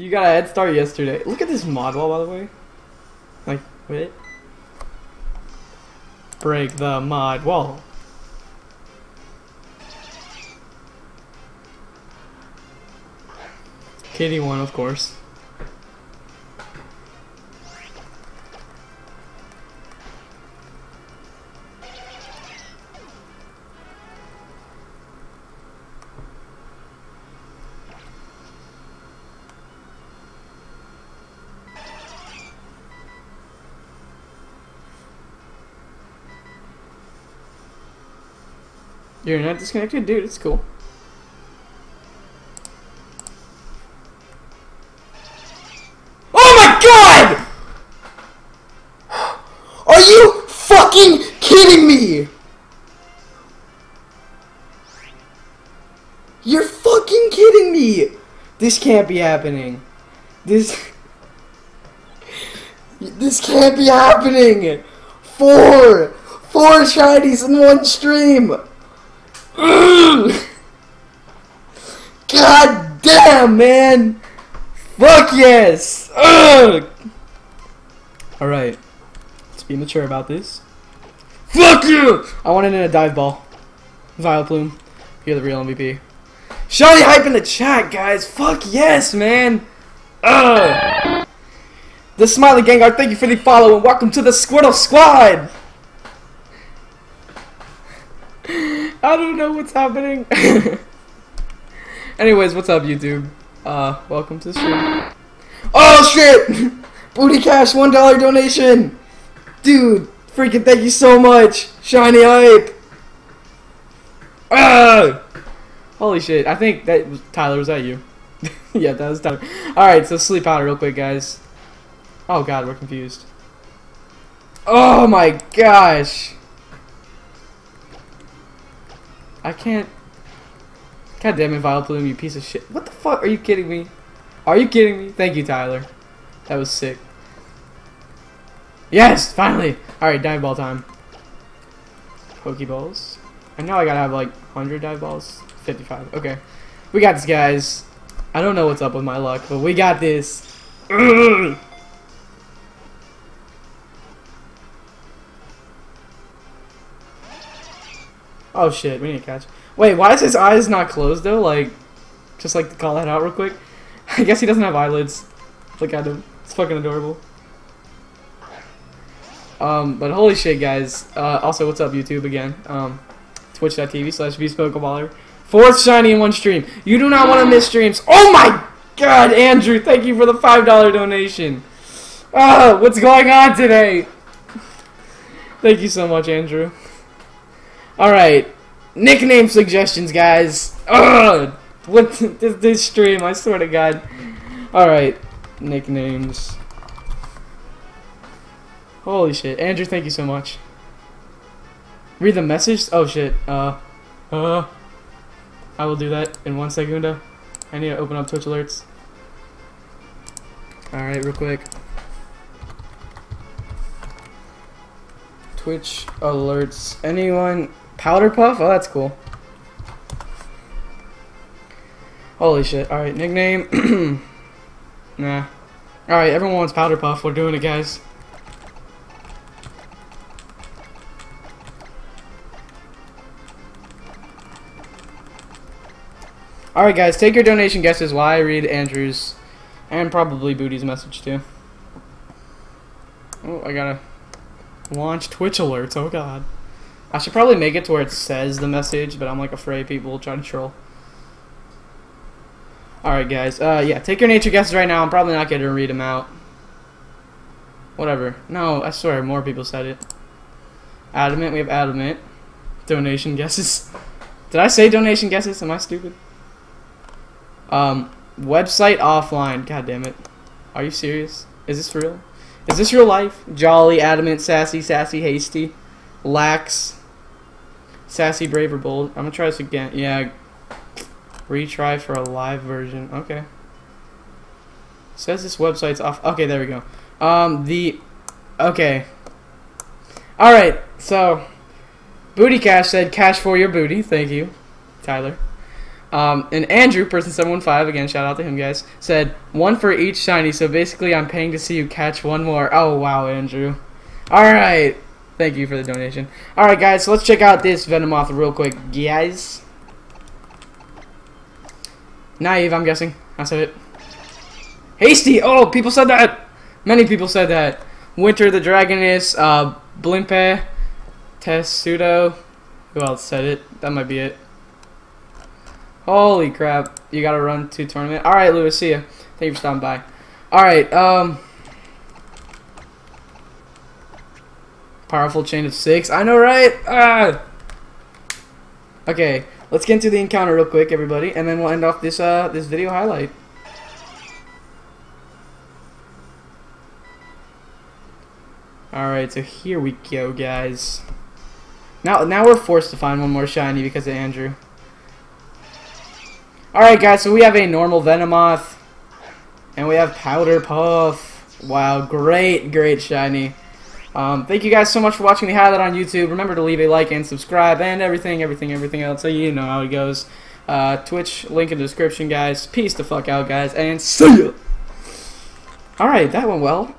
You got a head start yesterday. Look at this model, by the way. Like, wait. Break the mod wall. Kitty one, of course. You're not disconnected, dude, it's cool. Oh my god! Are you fucking kidding me? You're fucking kidding me! This can't be happening. This can't be happening! Four shinies in one stream! God damn, man! Fuck yes! Alright. Let's be mature about this. Fuck you! I want it in a dive ball. Vileplume, you're the real MVP. Shiny hype in the chat, guys! Fuck yes, man! The SmileyGengar, thank you for the follow and welcome to the Squirtle Squad! I don't know what's happening. Anyways, what's up, YouTube? Welcome to the stream. Oh shit! Booty Cash, $1 donation! Dude, freaking thank you so much! Shiny hype! Holy shit, I think that was Tyler, was that you? Yeah, that was Tyler. Alright, so sleep out real quick, guys. Oh god, we're confused. Oh my gosh! I can't. God damn it, Vileplume, you piece of shit. What the fuck? Are you kidding me? Are you kidding me? Thank you, Tyler. That was sick. Yes! Finally! Alright, dive ball time. Pokeballs. I know I gotta have like 100 dive balls. 55. Okay. We got this, guys. I don't know what's up with my luck, but we got this. Ugh. Oh shit, we need to catch. Wait, why is his eyes not closed though? Like, just like to call that out real quick. I guess he doesn't have eyelids. Look at him. It's fucking adorable. But holy shit, guys. Also, what's up, YouTube, again? Twitch.tv/vspokeballer. 4th shiny in one stream. You do not want to miss streams. Oh my god, Andrew, thank you for the $5 donation. Oh, what's going on today? Thank you so much, Andrew. Alright, nickname suggestions, guys. Ugh! What this stream, I swear to god. Alright, nicknames. Holy shit. Andrew, thank you so much. Read the message? Oh shit. I will do that in 1 second. I need to open up Twitch Alerts. Alright, real quick. Twitch Alerts. Anyone? Powder Puff? Oh, that's cool. Holy shit. Alright, nickname. Nah. Alright, everyone wants Powder Puff. We're doing it, guys. Alright, guys. Take your donation guesses while I read Andrew's and probably Booty's message, too. Oh, I gotta launch Twitch Alerts. Oh, god. I should probably make it to where it says the message, but I'm like afraid people will try to troll. Alright, guys. Yeah, take your nature guesses right now. I'm probably not going to read them out. Whatever. No, I swear, more people said it. Adamant, we have adamant. Donation guesses. Did I say donation guesses? Am I stupid? Website offline. God damn it. Are you serious? Is this real? Is this real life? Jolly, adamant, sassy, sassy, hasty. Lax, sassy, brave, or bold. I'm gonna try this again. Yeah, retry for a live version. Okay. Says this website's off. Okay, there we go. Okay. All right. So, Booty Cash said, "Cash for your booty." Thank you, Tyler. And Andrew, person715, again, shout out to him, guys, said, one for each shiny, so basically I'm paying to see you catch one more. Oh, wow, Andrew. Alright. Thank you for the donation. Alright, guys, so let's check out this Venomoth real quick, guys. Naive, I'm guessing. I said it. Hasty! Oh, people said that! Many people said that. Winter the Dragoness, Blimpe, Tessudo. Who else said it? That might be it. Holy crap. You gotta run to tournament. Alright, Lewis, see ya. Thank you for stopping by. Alright, Powerful chain of 6. I know, right? Ah! Okay, let's get into the encounter real quick, everybody, and then we'll end off this this video highlight. Alright, so here we go, guys. Now we're forced to find one more shiny because of Andrew. Alright, guys, so we have a normal Venomoth. And we have Powder Puff. Wow, great, great shiny. Thank you guys so much for watching the highlight on YouTube. Remember to leave a like and subscribe and everything else. So you know how it goes. Twitch, link in the description, guys. Peace the fuck out, guys, and see ya! Alright, that went well.